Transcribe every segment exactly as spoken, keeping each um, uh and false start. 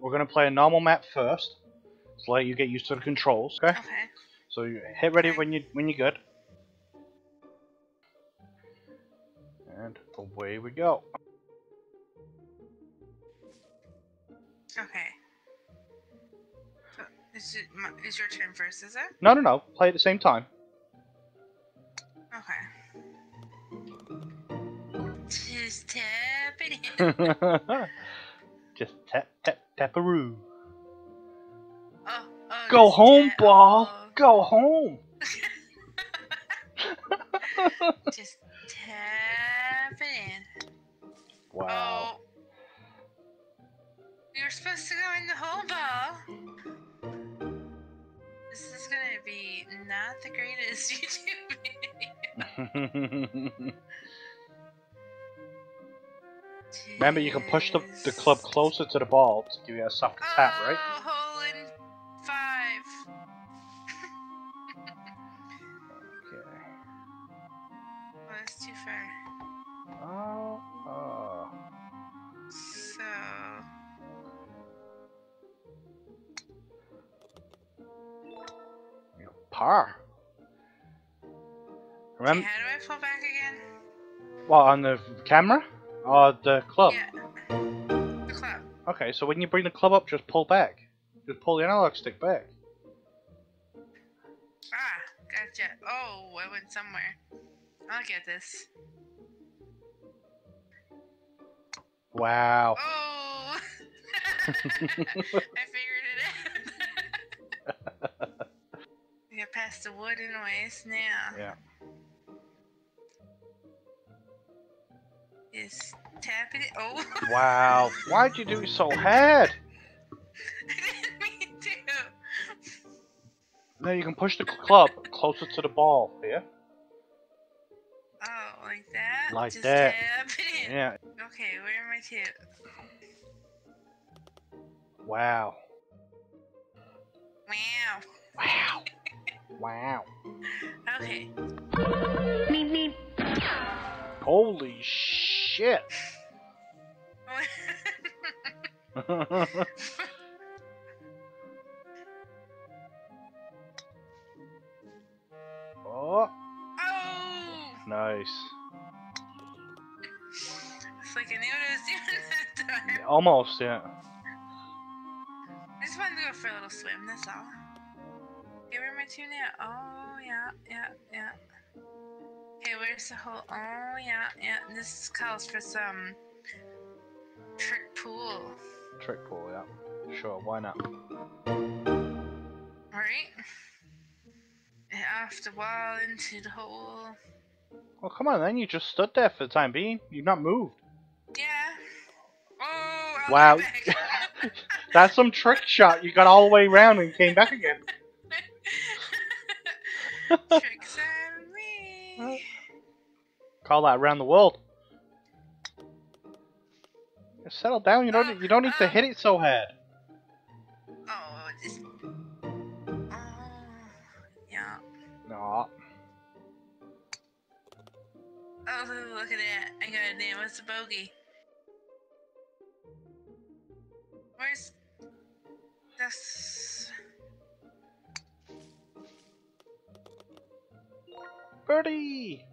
We're going to play a normal map first, so let you get used to the controls, okay? Okay. So you hit ready when, you, when you're good. And away we go. Okay. So is, it my, is your turn first, is it? No, no, no. Play at the same time. Okay. Just tap it in. Just tap, tap, tap-a-roo. Oh, oh, go home, ball. Oh. Go home. Just tap it in. Wow. Oh. You're supposed to go in the hole, ball. This is gonna be not the greatest YouTube video. Remember, you can push the, the club closer to the ball to give you a soft oh, tap, right? Oh, hole in five. Okay. Well, that's too far. Oh, oh. So. You're par. Remember? Okay, how do I fall back again? Well, on the camera? Oh, the club. Yeah. The club. Okay, so when you bring the club up, just pull back. Just pull the analog stick back. Ah, gotcha. Oh, I went somewhere. I'll get this. Wow. Oh! I figured it out. We got past the wooden waste now. Yeah. Just tap it. Oh. Wow. Why'd you do it so hard? I didn't mean to. Now you can push the club closer to the ball here. Oh, like that? Like Just that. Tap it. Yeah. Okay, where am I to? Wow. Wow. Wow. Wow. Okay. Meep, meep. Holy shit! Oh. Oh! Nice. It's like I knew what I was doing that time. Yeah, almost, yeah. I just wanted to go for a little swim, that's all. Give her my tune now. Oh, yeah, yeah, yeah. Okay, where's the hole? Oh, yeah, yeah. This calls for some trick pool. Trick pool, yeah. Sure, why not? Alright. Off the wall, into the hole. Well, come on then, you just stood there for the time being. You've not moved. Yeah. Oh, I'll wow. Go back. That's some trick shot. You got all the way around and came back again. Tricks on me. Call that around the world. Just settle down. You don't. Oh, you don't need oh. to hit it so hard. Oh, just. Oh, yeah. No. Oh, look at that! I got a name. What's the bogey? Where's this? Birdie!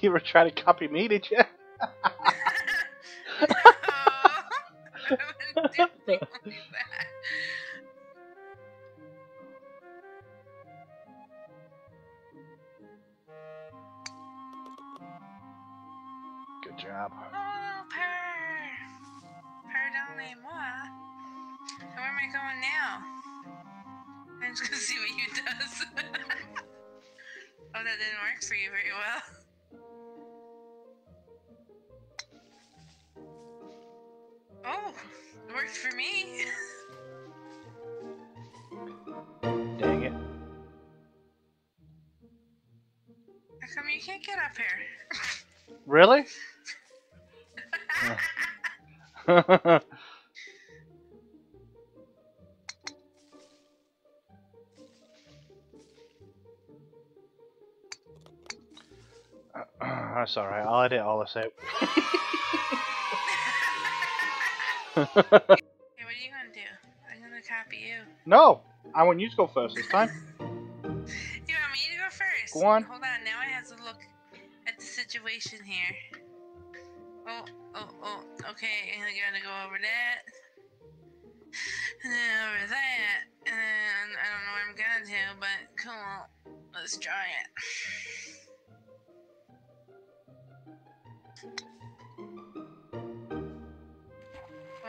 You were trying to copy me, did you? No, I wouldn't do like that. Good job. Oh, per! Pardonnez-moi. Where am I going now? I'm just gonna see what you does. Oh, that didn't work for you very well. Oh, it worked for me. Dang it. How come you can't get up here? Really? Yeah. That's alright, I'll edit all this out. Hey, what are you gonna do? I'm gonna copy you. No! I want you to go first this time. You want me to go first? Go on. Hold on, now I have to look at the situation here. Oh, oh, oh, okay, and I gotta go over that. And then over that. And then I don't know what I'm gonna do, but come on. Let's try it.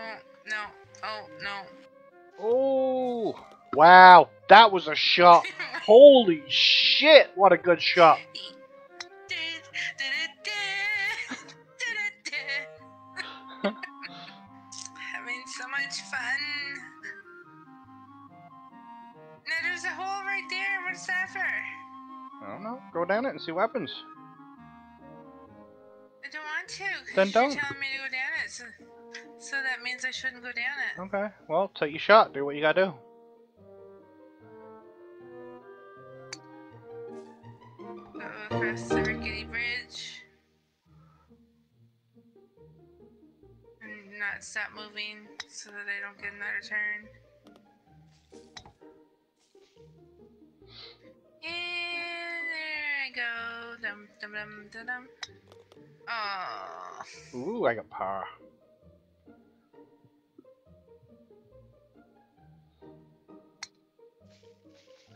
Oh, no. Oh, no. Oh, wow. That was a shot. Holy shit. What a good shot. Having so much fun. Now there's a hole right there. What's that for? I don't know. Go down it and see what happens. I don't want to. Then don't. You're telling me to go down it, so, so that means I shouldn't go down it. Okay, well, take your shot. Do what you gotta do. Go across the rickety bridge. And not stop moving so that I don't get another turn. And there I go. Dum dum dum dum dum. Oh. Ooh, I got par.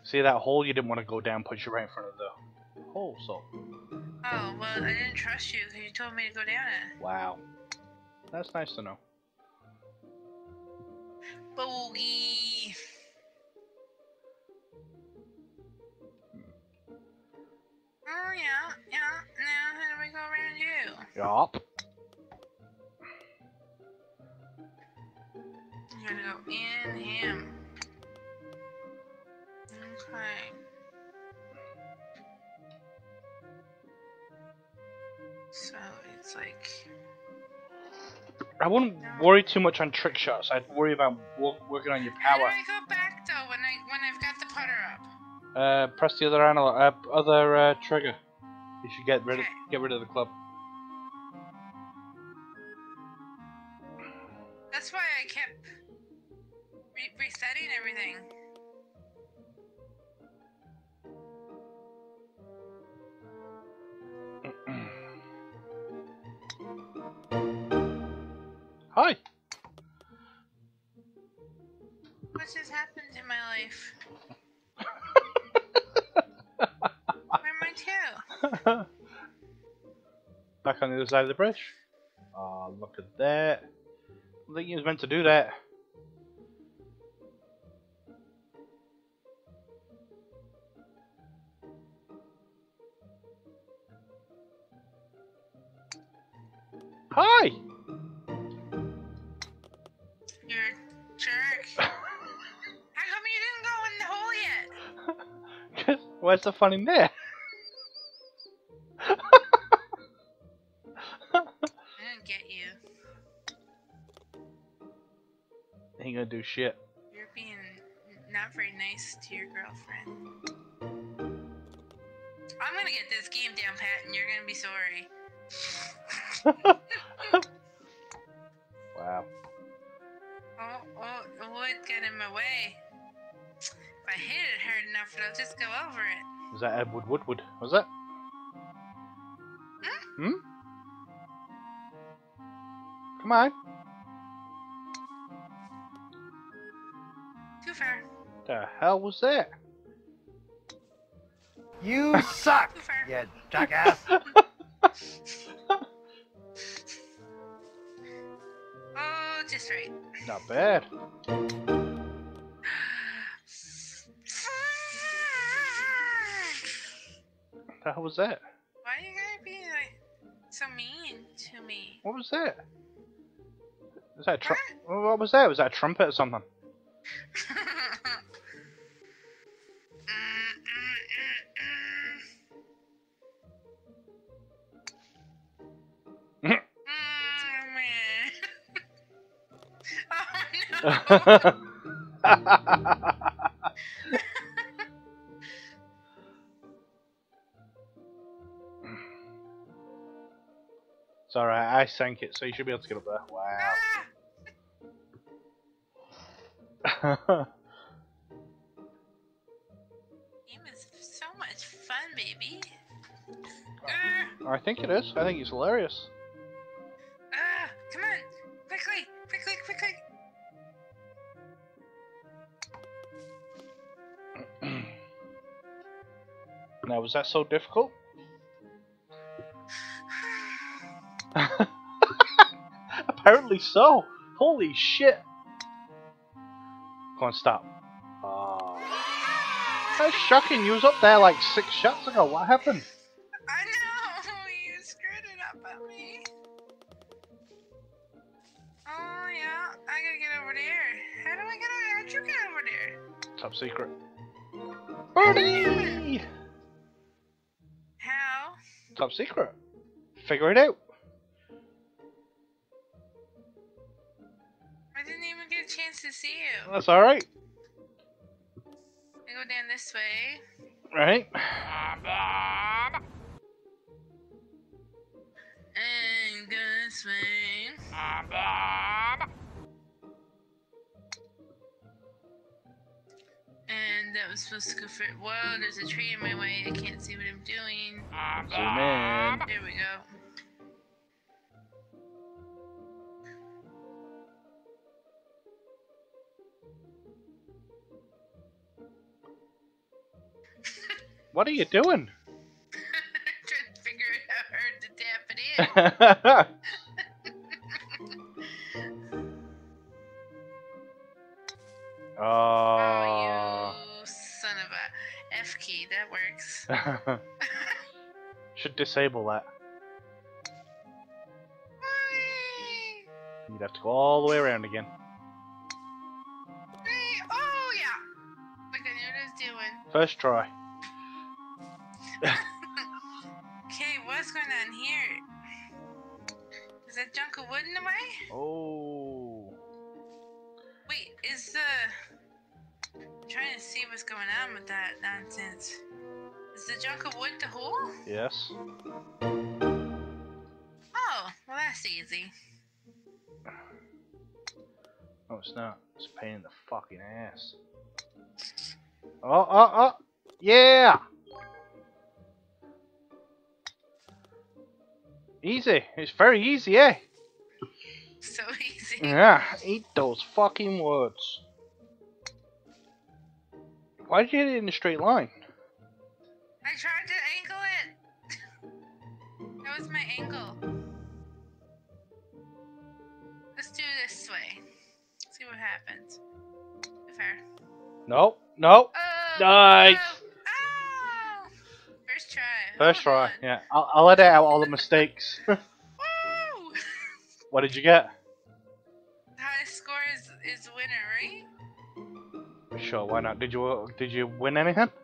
See that hole you didn't want to go down, put you right in front of the hole, so. Oh, well, I didn't trust you because you told me to go down it. Wow. That's nice to know. Bogey. Oh, yeah, yeah. Now, how do we go around you? Yup. I'm gonna go in him. Okay. So, it's like... I wouldn't no. worry too much on trick shots. I'd worry about working on your power. How do I go back, though, when, I, when I've got the putter up? Uh, press the other analog, uh, other uh, trigger. You should get rid of get rid of the club. That's why I kept re resetting everything. Hi. What just happened in my life? Back on the other side of the bridge. Ah, oh, look at that. I think he was meant to do that. Hi! You're a jerk. How come you didn't go in the hole yet? Where's the fun in there? Ain't gonna do shit. You're being not very nice to your girlfriend. I'm gonna get this game down pat and you're gonna be sorry. Wow. Oh, oh, the wood got in my way. If I hit it hard enough, it'll just go over it. Was that Edward Woodward? Was that? Hmm? Hmm? Come on. The hell was that? You suck, you jackass! Oh, just right. Not bad. The hell was that? Why are you gonna be like so mean to me? What was that? Was that tru what? what was that? Was that a trumpet or something? It's alright, I sank it, so you should be able to get up there. Wow. Ah! Game is so much fun, baby. I think it is. I think it's hilarious. Ah! Come on! Quickly! Quickly! Quickly! Now, was that so difficult? Apparently so! Holy shit! Come on, stop. Oh. That's shocking, you was up there like six shots ago, what happened? I know! You screwed it up at me! Oh yeah, I gotta get over there. How do I get over there? How'd you get over there? Top secret. Birdie! How? Top secret. Figure it out. I didn't even get a chance to see you. That's alright. I go down this way. Right. And go this way. And that was supposed to go for. Whoa, there's a tree in my way. I can't see what I'm doing. Zoom in. There we go. What are you doing? I'm trying to figure out how hard to tap it in. Should disable that. Whee! You'd have to go all the way around again. Whee! Oh yeah! Look, I knew what I was doing. First try. Okay, what's going on here? Is that junk of wood in the way? Oh. Wait, is the? I'm trying to see what's going on with that nonsense. Is the junk of wood the hole? Yes. Oh, well that's easy. Oh, it's not. It's a pain in the fucking ass. Oh, oh, oh! Yeah! Easy. It's very easy, eh? So easy. Yeah, eat those fucking words. Why did you hit it in a straight line? I tried to angle it! That was my angle. Let's do it this way. Let's see what happens. Fair. Nope. Nope. Oh, nice! Oh, oh. First try. First oh, try, on. Yeah. I'll, I'll edit out all the mistakes. Woo! What did you get? The highest score is, is winner, right? Sure, why not? Did you, did you win anything?